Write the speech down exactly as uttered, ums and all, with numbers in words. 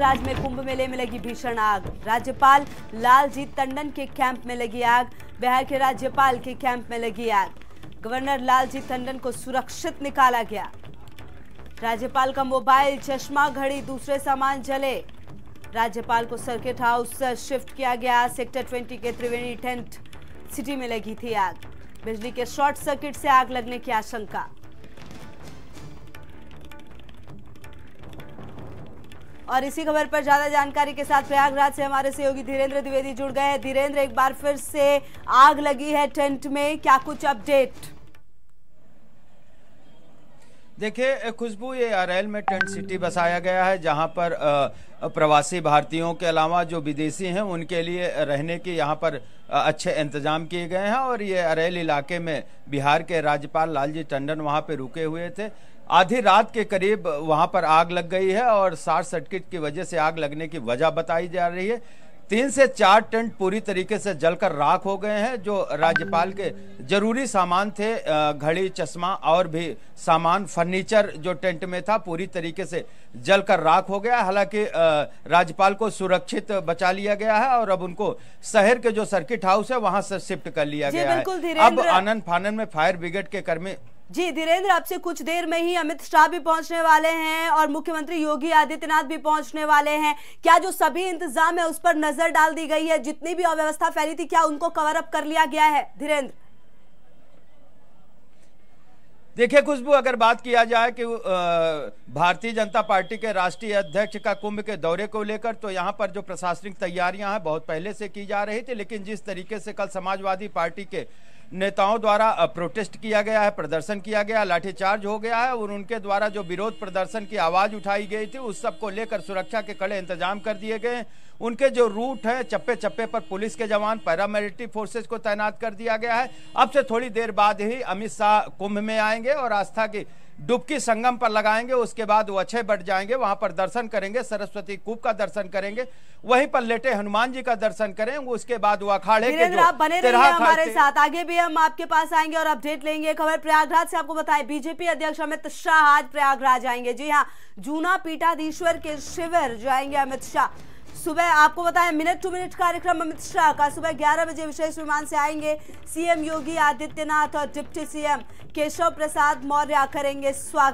प्रयागराज में कुंभ मेले में लगी भीषण आग। राज्यपाल लालजी टंडन के कैंप में लगी आग। बिहार के राज्यपाल के कैंप में लगी आग। गवर्नर लालजी टंडन को सुरक्षित निकाला गया। राज्यपाल का मोबाइल, चश्मा, घड़ी, दूसरे सामान जले। राज्यपाल को सर्किट हाउस शिफ्ट किया गया। सेक्टर ट्वेंटी के त्रिवेणी टेंट सिटी में लगी थी आग। बिजली के शॉर्ट सर्किट से आग लगने की आशंका। और इसी खबर पर ज्यादा जानकारी के साथ प्रयागराज से हमारे सहयोगी धीरेंद्र द्विवेदी जुड़ गए हैं। धीरेंद्र, एक बार फिर से आग लगी है टेंट में, क्या कुछ अपडेट? देखिए खुशबू, ये अरेल में टेंट सिटी बसाया गया है जहां पर प्रवासी भारतीयों के अलावा जो विदेशी हैं उनके लिए रहने के यहाँ पर अच्छे इंतजाम किए गए हैं। और ये अरेल इलाके में बिहार के राज्यपाल लालजी टंडन वहां पर रुके हुए थे। आधी रात के करीब वहां पर आग लग गई है और शॉर्ट सर्किट की वजह से आग लगने की वजह बताई जा रही है। तीन से चार टेंट पूरी तरीके से जलकर राख हो गए हैं। जो राज्यपाल के जरूरी सामान थे, घड़ी, चश्मा और भी सामान, फर्नीचर जो टेंट में था पूरी तरीके से जलकर राख हो गया। हालांकि राज्यपाल को सुरक्षित बचा लिया गया है और अब उनको शहर के जो सर्किट हाउस है वहां से शिफ्ट कर लिया गया है। अब आनन फानन में फायर ब्रिगेड के कर्मी। जी धीरेंद्र, आपसे कुछ देर में ही अमित शाह भी पहुंचने वाले हैं और मुख्यमंत्री योगी आदित्यनाथ भी पहुंचने वाले हैं। क्या जो सभी इंतजाम है उस पर नजर डाल दी गई है? जितनी भी अव्यवस्था फैली थी क्या उनको कवर अप कर लिया गया है? धीरेंद्र देखिए खुशबू, अगर बात किया जाए कि भारतीय जनता पार्टी के राष्ट्रीय अध्यक्ष का कुंभ के दौरे को लेकर, तो यहाँ पर जो प्रशासनिक तैयारियां हैं बहुत पहले से की जा रही थी। लेकिन जिस तरीके से कल समाजवादी पार्टी के नेताओं द्वारा प्रोटेस्ट किया गया है, प्रदर्शन किया गया, लाठीचार्ज हो गया है और उनके द्वारा जो विरोध प्रदर्शन की आवाज उठाई गई थी उस सब को लेकर सुरक्षा के कड़े इंतजाम कर दिए गए। उनके जो रूट है चप्पे चप्पे पर पुलिस के जवान, पैरामिलिट्री फोर्सेज को तैनात कर दिया गया है। अब से थोड़ी देर बाद ही अमित शाह कुंभ में आएंगे और आस्था की डुबकी संगम पर लगाएंगे। उसके बाद वो अच्छे बढ़ जाएंगे, वहां पर दर्शन करेंगे, सरस्वती कूप का दर्शन करेंगे, वहीं पर लेटे हनुमान जी का दर्शन करेंगे। उसके बाद वो अखाड़े के जो बने रहिए हमारे साथ, आगे भी हम आपके पास आएंगे और अपडेट लेंगे। खबर प्रयागराज से आपको बताएं, बीजेपी अध्यक्ष अमित शाह आज प्रयागराज आएंगे। जी हाँ, जूना पीठाधीश्वर के शिविर जाएंगे अमित शाह। सुबह आपको बताएं, मिनट टू मिनट कार्यक्रम अमित शाह का सुबह ग्यारह बजे विशेष विमान से आएंगे। सीएम योगी आदित्यनाथ और डिप्टी सीएम केशव प्रसाद मौर्य करेंगे स्वागत।